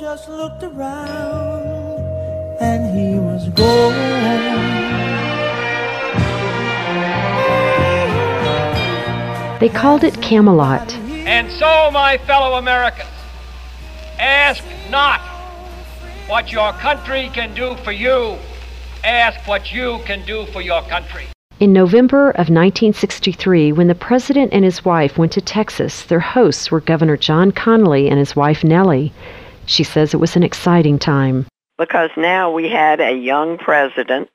just looked around and he was gone. They called it Camelot. And so, my fellow Americans, ask not what your country can do for you, ask what you can do for your country. In November of 1963, when the president and his wife went to Texas, their hosts were Governor John Connally and his wife Nellie. She says it was an exciting time. Because now we had a young president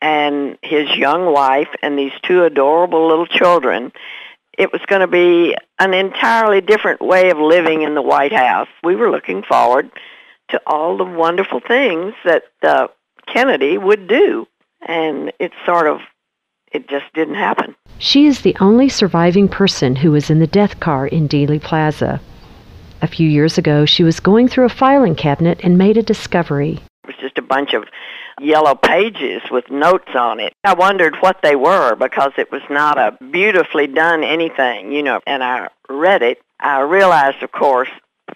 and his young wife and these two adorable little children. It was going to be an entirely different way of living in the White House. We were looking forward to all the wonderful things that Kennedy would do, and it sort of it just didn't happen. She is the only surviving person who was in the death car in Dealey Plaza. A few years ago, she was going through a filing cabinet and made a discovery. It was just a bunch of yellow pages with notes on it. I wondered what they were because it was not a beautifully done anything, you know. And I read it. I realized, of course,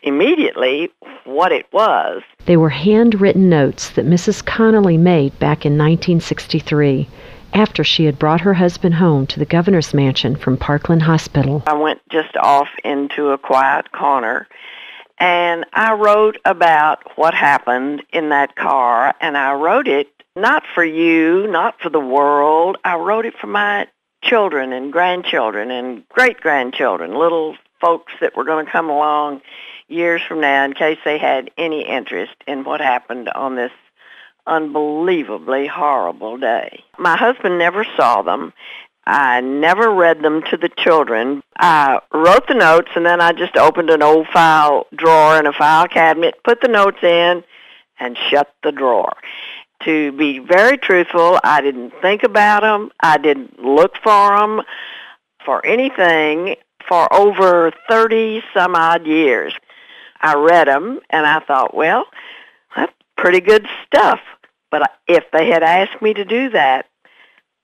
immediately what it was. They were handwritten notes that Mrs. Connally made back in 1963. After she had brought her husband home to the governor's mansion from Parkland Hospital. I went just off into a quiet corner, and I wrote about what happened in that car, and I wrote it not for you, not for the world. I wrote it for my children and grandchildren and great-grandchildren, little folks that were going to come along years from now in case they had any interest in what happened on this unbelievably horrible day. My husband never saw them. I never read them to the children. I wrote the notes, and then I just opened an old file drawer in a file cabinet, put the notes in, and shut the drawer. To be very truthful, I didn't think about them. I didn't look for them for anything for over 30-some-odd years. I read them, and I thought, well, that's pretty good stuff. But if they had asked me to do that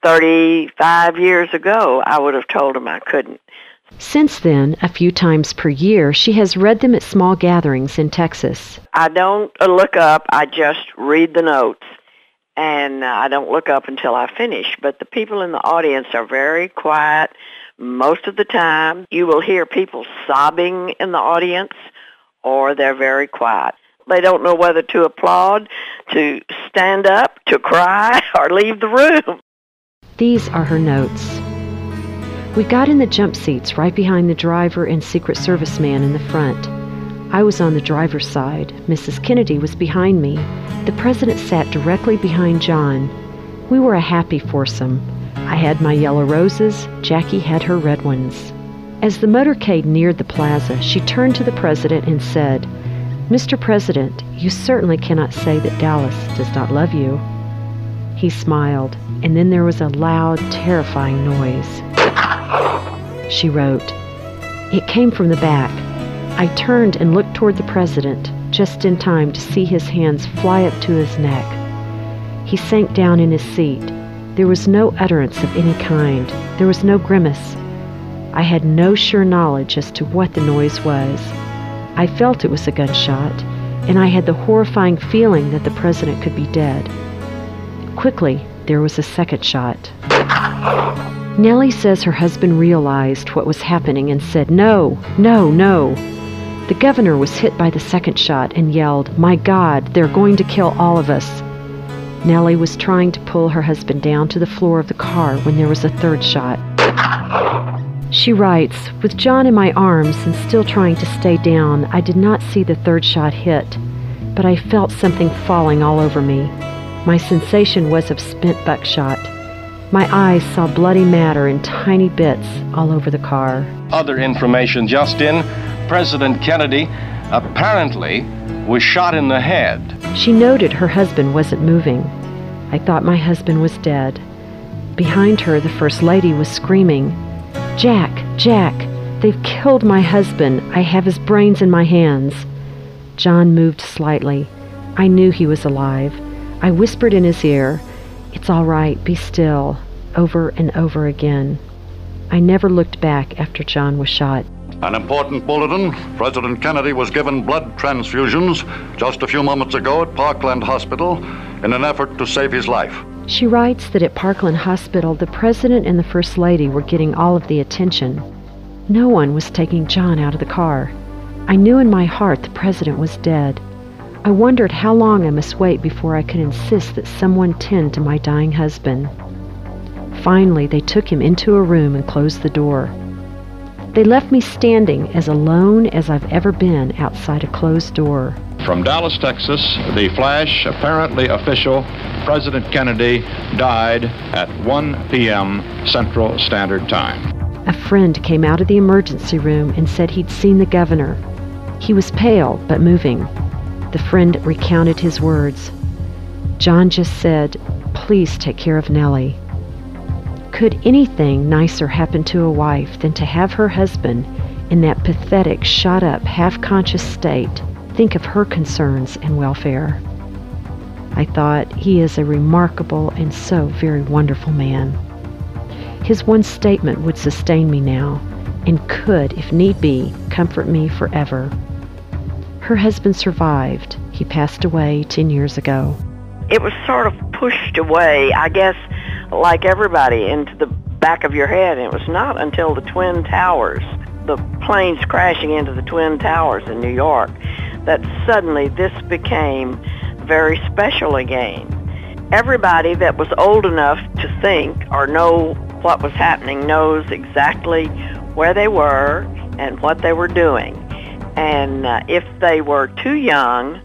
35 years ago, I would have told them I couldn't. Since then, a few times per year, she has read them at small gatherings in Texas. I don't look up. I just read the notes, and I don't look up until I finish. But the people in the audience are very quiet most of the time. You will hear people sobbing in the audience, or they're very quiet. They don't know whether to applaud, to stand up, to cry, or leave the room. These are her notes. We got in the jump seats right behind the driver and Secret Service man in the front. I was on the driver's side. Mrs. Kennedy was behind me. The president sat directly behind John. We were a happy foursome. I had my yellow roses. Jackie had her red ones. As the motorcade neared the plaza, she turned to the president and said, "Mr. President, you certainly cannot say that Dallas does not love you." He smiled, and then there was a loud, terrifying noise. She wrote, "It came from the back. I turned and looked toward the president, just in time to see his hands fly up to his neck. He sank down in his seat. There was no utterance of any kind. There was no grimace. I had no sure knowledge as to what the noise was. I felt it was a gunshot, and I had the horrifying feeling that the president could be dead. Quickly, there was a second shot." Nellie says her husband realized what was happening and said, "No, no, no." The governor was hit by the second shot and yelled, "My God, they're going to kill all of us." Nellie was trying to pull her husband down to the floor of the car when there was a third shot. She writes, "With John in my arms and still trying to stay down, I did not see the third shot hit, but I felt something falling all over me. My sensation was of spent buckshot. My eyes saw bloody matter in tiny bits all over the car." Other information just in, President Kennedy apparently was shot in the head. She noted her husband wasn't moving. "I thought my husband was dead." Behind her, the First Lady was screaming, "Jack, Jack, they've killed my husband. I have his brains in my hands." John moved slightly. I knew he was alive. I whispered in his ear, "It's all right, be still," over and over again. I never looked back after John was shot. An important bulletin. President Kennedy was given blood transfusions just a few moments ago at Parkland Hospital in an effort to save his life. She writes that at Parkland Hospital, the president and the first lady were getting all of the attention. No one was taking John out of the car. I knew in my heart the president was dead. I wondered how long I must wait before I could insist that someone tend to my dying husband. Finally, they took him into a room and closed the door. They left me standing as alone as I've ever been outside a closed door. From Dallas, Texas, the flash, apparently official, President Kennedy died at 1 p.m. Central Standard Time. A friend came out of the emergency room and said he'd seen the governor. He was pale but moving. The friend recounted his words. John just said, "Please take care of Nellie." Could anything nicer happen to a wife than to have her husband in that pathetic, shot-up, half-conscious state think of her concerns and welfare? I thought, he is a remarkable and so very wonderful man. His one statement would sustain me now and could, if need be, comfort me forever. Her husband survived. He passed away 10 years ago. It was sort of pushed away, I guess, like everybody, into the back of your head. And it was not until the Twin Towers, the planes crashing into the Twin Towers in New York, that suddenly this became very special again. Everybody that was old enough to think or know what was happening knows exactly where they were and what they were doing. And if they were too young,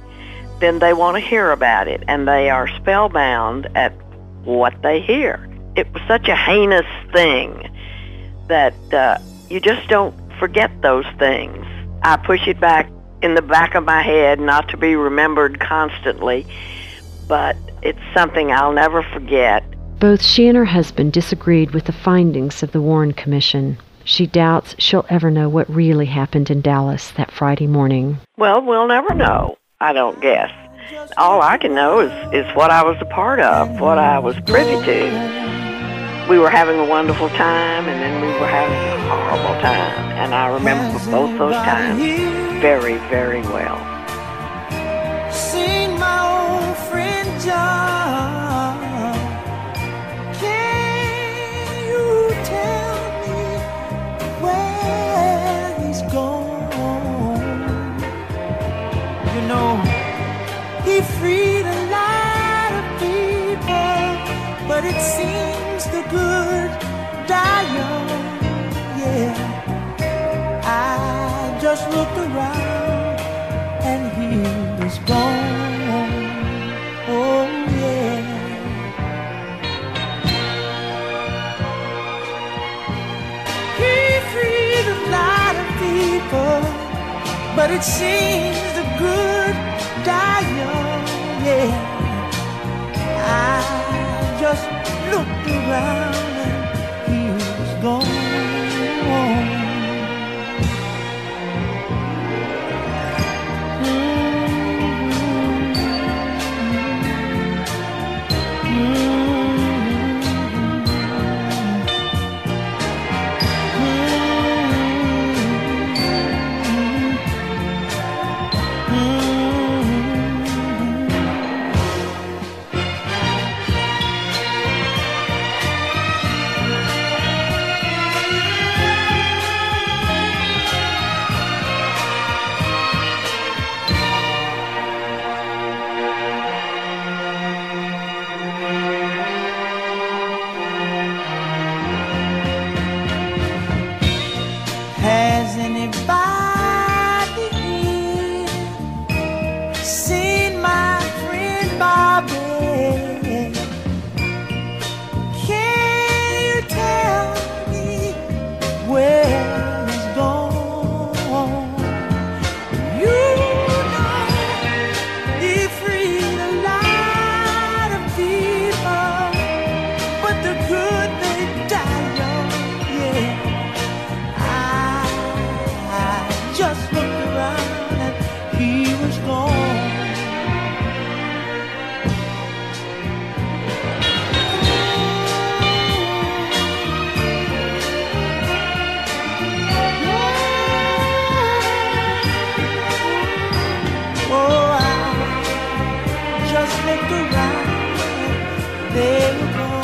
then they want to hear about it, and they are spellbound at what they hear. It was such a heinous thing that you just don't forget those things. I push it back in the back of my head, not to be remembered constantly, but it's something I'll never forget. Both she and her husband disagreed with the findings of the Warren Commission. She doubts she'll ever know what really happened in Dallas that Friday morning. Well, we'll never know, I don't guess. All I can know is what I was a part of, what I was privy to. We were having a wonderful time, and then we were having a horrible time. And I remember both those times very, very well. Seen my old friend John. Can you tell me where he's gone? You know, he freed a lot of people, but it seems the good die young, yeah. I just looked around and he was gone, oh yeah. He freed a lot of people, but it seems the good die young. Yeah, I just looked around and he was they were gone.